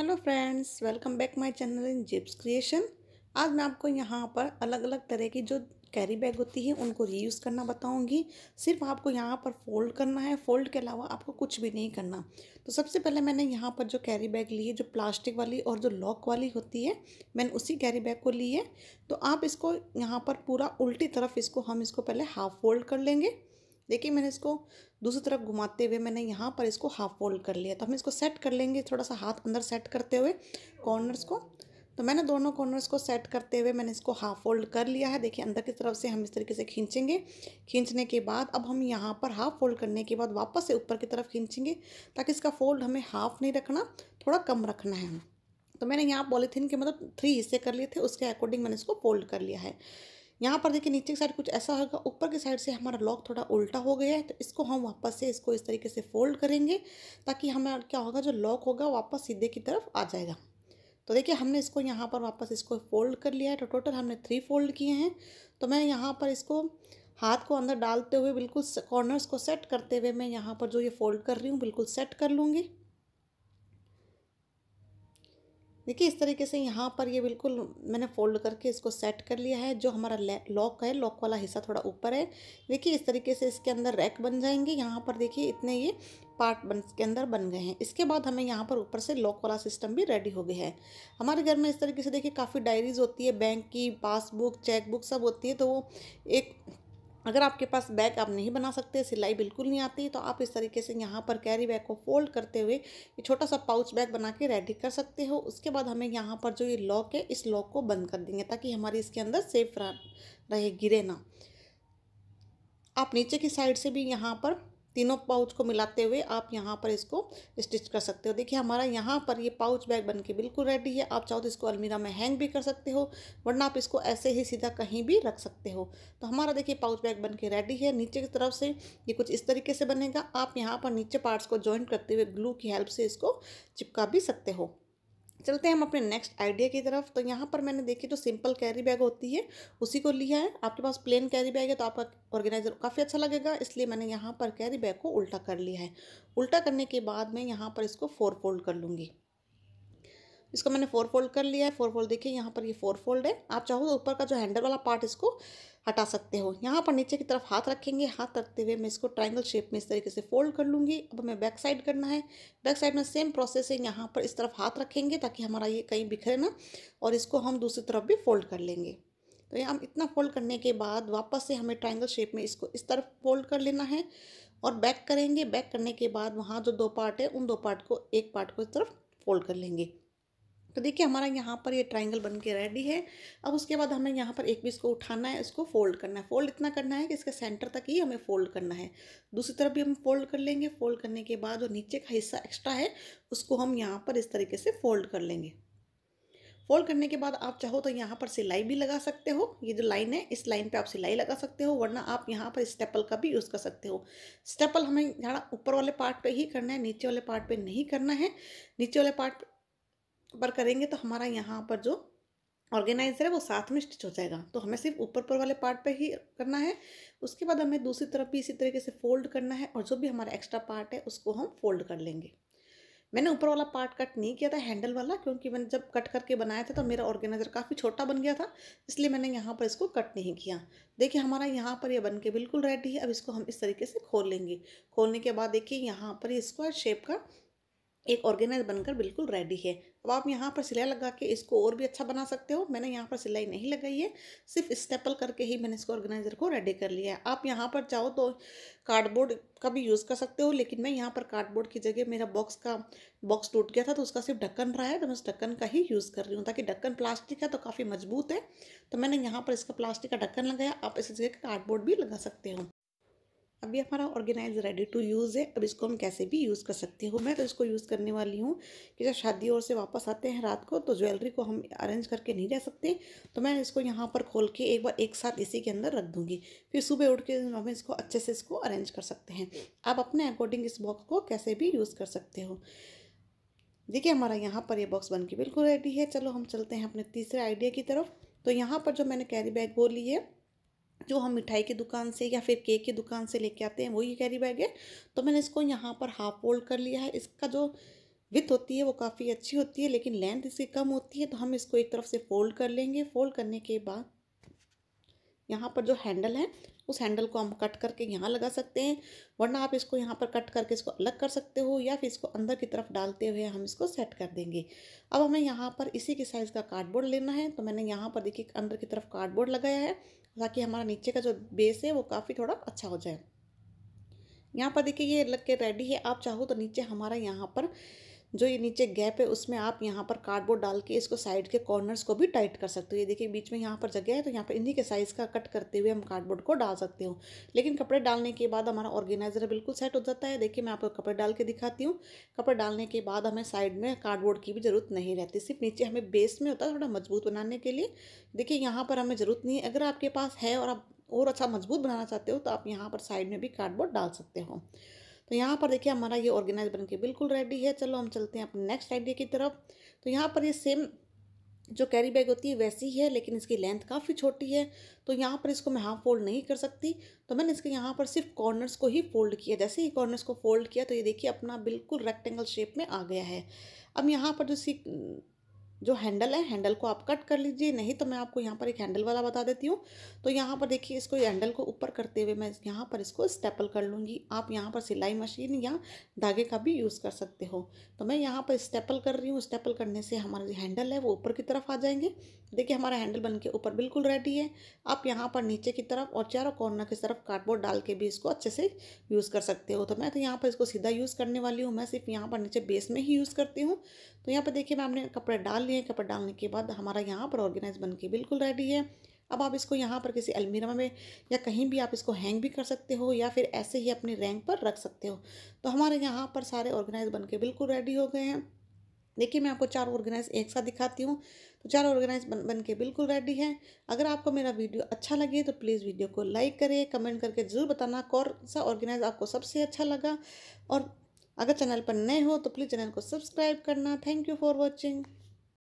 Hello friends, welcome back my channel in Jibs creation. आज मैं आपको यहाँ पर अलग अलग तरह की जो कैरी बैग होती है उनको रीयूज़ करना बताऊँगी। सिर्फ आपको यहाँ पर फ़ोल्ड करना है, फ़ोल्ड के अलावा आपको कुछ भी नहीं करना। तो सबसे पहले मैंने यहाँ पर जो कैरी बैग ली है, जो प्लास्टिक वाली और जो लॉक वाली होती है, मैंने उसी कैरी बैग को ली है। तो आप इसको यहाँ पर पूरा उल्टी तरफ हम इसको पहले हाफ फोल्ड कर लेंगे। देखिए, मैंने इसको दूसरी तरफ घुमाते हुए मैंने यहाँ पर इसको हाफ फोल्ड कर लिया। तो हम इसको सेट कर लेंगे, थोड़ा सा हाथ अंदर सेट करते हुए कॉर्नर्स को। तो मैंने दोनों कॉर्नर्स को सेट करते हुए मैंने इसको हाफ फोल्ड कर लिया है। देखिए, अंदर की तरफ से हम इस तरीके से खींचेंगे। खींचने के बाद अब हम यहाँ पर हाफ फोल्ड करने के बाद वापस से ऊपर की तरफ खींचेंगे, ताकि इसका फोल्ड हमें हाफ नहीं रखना, थोड़ा कम रखना है। तो मैंने यहाँ पॉलीथीन के मतलब 3 हिस्से कर लिए थे, उसके अकॉर्डिंग मैंने इसको फोल्ड कर लिया है। यहाँ पर देखिए, नीचे की साइड कुछ ऐसा होगा, ऊपर की साइड से हमारा लॉक थोड़ा उल्टा हो गया है। तो इसको हम वापस से इसको इस तरीके से फोल्ड करेंगे, ताकि हमारा क्या होगा, जो लॉक होगा वापस सीधे की तरफ आ जाएगा। तो देखिए, हमने इसको यहाँ पर वापस इसको फोल्ड कर लिया है। तो टोटल हमने 3 फोल्ड किए हैं। तो मैं यहाँ पर इसको हाथ को अंदर डालते हुए बिल्कुल कॉर्नर्स को सेट करते हुए मैं यहाँ पर जो ये फोल्ड कर रही हूँ बिल्कुल सेट कर लूँगी। देखिए, इस तरीके से यहाँ पर ये बिल्कुल मैंने फोल्ड करके इसको सेट कर लिया है। जो हमारा लॉक है, लॉक वाला हिस्सा थोड़ा ऊपर है। देखिए, इस तरीके से इसके अंदर रैक बन जाएंगे। यहाँ पर देखिए, इतने ये पार्ट इसके अंदर बन गए हैं। इसके बाद हमें यहाँ पर ऊपर से लॉक वाला सिस्टम भी रेडी हो गया है। हमारे घर में इस तरीके से देखिए काफ़ी डायरीज़ होती है, बैंक की, पासबुक, चेकबुक सब होती है। तो वो एक, अगर आपके पास बैग आप नहीं बना सकते, सिलाई बिल्कुल नहीं आती, तो आप इस तरीके से यहाँ पर कैरी बैग को फोल्ड करते हुए ये छोटा सा पाउच बैग बना के रेडी कर सकते हो। उसके बाद हमें यहाँ पर जो ये लॉक है, इस लॉक को बंद कर देंगे, ताकि हमारी इसके अंदर सेफ रहे, गिरे ना। आप नीचे की साइड से भी यहाँ पर तीनों पाउच को मिलाते हुए आप यहाँ पर इसको स्टिच कर सकते हो। देखिए, हमारा यहाँ पर ये पाउच बैग बन के बिल्कुल रेडी है। आप चाहो तो इसको अलमीरा में हैंग भी कर सकते हो, वरना आप इसको ऐसे ही सीधा कहीं भी रख सकते हो। तो हमारा देखिए पाउच बैग बन के रेडी है। नीचे की तरफ से ये कुछ इस तरीके से बनेगा। आप यहाँ पर नीचे पार्ट्स को ज्वाइंट करते हुए ग्लू की हेल्प से इसको चिपका भी सकते हो। चलते हैं हम अपने नेक्स्ट आइडिया की तरफ। तो यहाँ पर मैंने देखिए जो सिंपल कैरी बैग होती है उसी को लिया है। आपके पास प्लेन कैरी बैग है तो आपका ऑर्गेनाइजर काफ़ी अच्छा लगेगा, इसलिए मैंने यहाँ पर कैरी बैग को उल्टा कर लिया है। उल्टा करने के बाद मैं यहाँ पर इसको 4 फोल्ड कर लूँगी। इसको मैंने 4 फोल्ड कर लिया है। 4 फोल्ड, देखिए यहाँ पर ये 4 फोल्ड है। आप चाहो तो ऊपर का जो हैंडल वाला पार्ट इसको हटा सकते हो। यहाँ पर नीचे की तरफ हाथ रखेंगे। हाथ रखते हुए मैं इसको ट्रायंगल शेप में इस तरीके से फोल्ड कर लूँगी। अब हमें बैक साइड करना है। बैक साइड में सेम प्रोसेस है। यहाँ पर इस तरफ हाथ रखेंगे, ताकि हमारा ये कहीं बिखरे ना, और इसको हम दूसरी तरफ भी फोल्ड कर लेंगे। तो ये हम इतना फोल्ड करने के बाद वापस से हमें ट्रायंगल शेप में इसको इस तरफ फोल्ड कर लेना है और बैक करेंगे। बैक करने के बाद वहाँ जो 2 पार्ट है, उन 2 पार्ट को, एक पार्ट को इस तरफ फोल्ड कर लेंगे। तो देखिए, हमारा यहाँ पर ये ट्रायंगल बन के रेडी है। अब उसके बाद हमें यहाँ पर एक भी इसको उठाना है, इसको फोल्ड करना है। फोल्ड इतना करना है कि इसके सेंटर तक ही हमें फोल्ड करना है। दूसरी तरफ भी हम फोल्ड कर लेंगे। फोल्ड करने के बाद जो नीचे का हिस्सा एक्स्ट्रा है उसको हम यहाँ पर इस तरीके से फोल्ड कर लेंगे। फोल्ड करने के बाद आप चाहो तो यहाँ पर सिलाई भी लगा सकते हो। ये जो लाइन है, इस लाइन पे आप सिलाई लगा सकते हो, वरना आप यहाँ पर स्टेपल का भी यूज़ कर सकते हो। स्टेपल हमें यहाँ ऊपर वाले पार्ट पर ही करना है, नीचे वाले पार्ट पर नहीं करना है। नीचे वाले पार्ट पर करेंगे तो हमारा यहाँ पर जो ऑर्गेनाइजर है वो साथ में स्टिच हो जाएगा। तो हमें सिर्फ ऊपर वाले पार्ट पे ही करना है। उसके बाद हमें दूसरी तरफ भी इसी तरीके से फोल्ड करना है, और जो भी हमारा एक्स्ट्रा पार्ट है उसको हम फोल्ड कर लेंगे। मैंने ऊपर वाला पार्ट कट नहीं किया था, हैंडल वाला, क्योंकि मैंने जब कट करके बनाया था तो मेरा ऑर्गेनाइजर काफ़ी छोटा बन गया था, इसलिए मैंने यहाँ पर इसको कट नहीं किया। देखिए, हमारा यहाँ पर ये बन के बिल्कुल रेडी है। अब इसको हम इस तरीके से खोल लेंगे। खोलने के बाद देखिए, यहाँ पर स्क्वायर शेप का एक ऑर्गेनाइज बनकर बिल्कुल रेडी है। अब आप यहाँ पर सिलाई लगा के इसको और भी अच्छा बना सकते हो। मैंने यहाँ पर सिलाई नहीं लगाई है, सिर्फ स्टेपल करके ही मैंने इसको ऑर्गेनाइजर को रेडी कर लिया है। आप यहाँ पर चाहो तो कार्डबोर्ड का भी यूज़ कर सकते हो, लेकिन मैं यहाँ पर कार्डबोर्ड की जगह, मेरा बॉक्स टूट गया था तो उसका सिर्फ ढक्कन रहा है, तो मैं उस ढक्कन का ही यूज़ कर रही हूँ, ताकि ढक्कन प्लास्टिक है तो काफ़ी मजबूत है। तो मैंने यहाँ पर इसका प्लास्टिक का ढक्कन लगाया। आप इस जगह कार्डबोर्ड भी लगा सकते हो। अभी हमारा ऑर्गेनाइज रेडी टू यूज़ है। अब इसको हम कैसे भी यूज़ कर सकते हो। मैं तो इसको यूज़ करने वाली हूँ कि जब शादी और से वापस आते हैं रात को, तो ज्वेलरी को हम अरेंज करके नहीं रह सकते, तो मैं इसको यहाँ पर खोल के एक बार एक साथ इसी के अंदर रख दूँगी। फिर सुबह उठ के हम इसको अच्छे से इसको अरेंज कर सकते हैं। आप अपने अकॉर्डिंग इस बॉक्स को कैसे भी यूज़ कर सकते हो। देखिए, हमारा यहाँ पर ये बॉक्स बन के बिल्कुल रेडी है। चलो हम चलते हैं अपने तीसरे आइडिया की तरफ। तो यहाँ पर जो मैंने कैरी बैग वो ली है, जो हम मिठाई की दुकान से या फिर केक की दुकान से लेके आते हैं, वही कैरी बैग है। तो मैंने इसको यहाँ पर हाफ फोल्ड कर लिया है। इसका जो विथ होती है वो काफ़ी अच्छी होती है, लेकिन लेंथ इसकी कम होती है। तो हम इसको एक तरफ से फोल्ड कर लेंगे। फोल्ड करने के बाद यहाँ पर जो हैंडल है उस हैंडल को हम कट करके यहाँ लगा सकते हैं, वरना आप इसको यहाँ पर कट करके इसको अलग कर सकते हो, या फिर इसको अंदर की तरफ डालते हुए हम इसको सेट कर देंगे। अब हमें यहाँ पर इसी के साइज़ का कार्डबोर्ड लेना है। तो मैंने यहाँ पर देखिए अंदर की तरफ कार्डबोर्ड लगाया है, ताकि हमारा नीचे का जो बेस है वो काफ़ी थोड़ा अच्छा हो जाए। यहाँ पर देखिए ये लग के रेडी है। आप चाहो तो नीचे हमारा यहाँ पर जो ये नीचे गैप है उसमें आप यहाँ पर कार्डबोर्ड डाल के इसको साइड के कॉर्नर्स को भी टाइट कर सकते हो। ये देखिए बीच में यहाँ पर जगह है, तो यहाँ पर इन्हीं के साइज़ का कट करते हुए हम कार्डबोर्ड को डाल सकते हो। लेकिन कपड़े डालने के बाद हमारा ऑर्गेनाइजर बिल्कुल सेट हो जाता है। देखिए मैं आपको कपड़े डाल के दिखाती हूँ। कपड़े डालने के बाद हमें साइड में कार्डबोर्ड की भी ज़रूरत नहीं रहती, सिर्फ नीचे हमें बेस में होता है थोड़ा मजबूत बनाने के लिए। देखिए यहाँ पर हमें ज़रूरत नहीं है। अगर आपके पास है और आप और अच्छा मजबूत बनाना चाहते हो तो आप यहाँ पर साइड में भी कार्डबोर्ड डाल सकते हो। तो यहाँ पर देखिए हमारा ये ऑर्गेनाइज बनके बिल्कुल रेडी है। चलो हम चलते हैं अपने नेक्स्ट आइडिया की तरफ। तो यहाँ पर ये सेम जो कैरी बैग होती है वैसी है, लेकिन इसकी लेंथ काफ़ी छोटी है। तो यहाँ पर इसको मैं हाफ फोल्ड नहीं कर सकती, तो मैंने इसके यहाँ पर सिर्फ कॉर्नर्स को ही फोल्ड किया। जैसे ही कॉर्नर्स को फोल्ड किया तो ये देखिए अपना बिल्कुल रेक्टेंगल शेप में आ गया है। अब यहाँ पर जो हैंडल है, हैंडल को आप कट कर लीजिए, नहीं तो मैं आपको यहाँ पर एक हैंडल वाला बता देती हूँ। तो यहाँ पर देखिए इसको हैंडल को ऊपर करते हुए मैं यहाँ पर इसको स्टेपल कर लूँगी। आप यहाँ पर सिलाई मशीन या धागे का भी यूज़ कर सकते हो। तो मैं यहाँ पर स्टेपल कर रही हूँ। स्टेपल करने से हमारा जो हैंडल है वो ऊपर की तरफ आ जाएंगे। देखिए हमारा हैंडल बन के ऊपर बिल्कुल रेडी है। आप यहाँ पर नीचे की तरफ और चारों कॉर्नर की तरफ कार्डबोर्ड डाल के भी इसको अच्छे से यूज़ कर सकते हो। तो मैं तो यहाँ पर इसको सीधा यूज़ करने वाली हूँ। मैं सिर्फ यहाँ पर नीचे बेस में ही यूज़ करती हूँ। तो यहाँ पर देखिए मैं अपने कपड़े डाल लिए। कपड़े डालने के बाद हमारा यहाँ पर ऑर्गेनाइज बनके बिल्कुल रेडी है। अब आप इसको यहाँ पर किसी अलमीरा में या कहीं भी आप इसको हैंग भी कर सकते हो, या फिर ऐसे ही अपने रैंक पर रख सकते हो। तो हमारे यहाँ पर सारे ऑर्गेनाइज बनके बिल्कुल रेडी हो गए हैं। देखिए मैं आपको चार ऑर्गेनाइज एक साथ दिखाती हूँ। तो चार ऑर्गेनाइज बनके बिल्कुल रेडी है। अगर आपको मेरा वीडियो अच्छा लगे तो प्लीज़ वीडियो को लाइक करें, कमेंट करके ज़रूर बताना कौन सा ऑर्गेनाइज आपको सबसे अच्छा लगा। और अगर चैनल पर नए हो तो प्लीज़ चैनल को सब्सक्राइब करना। Thank you for watching.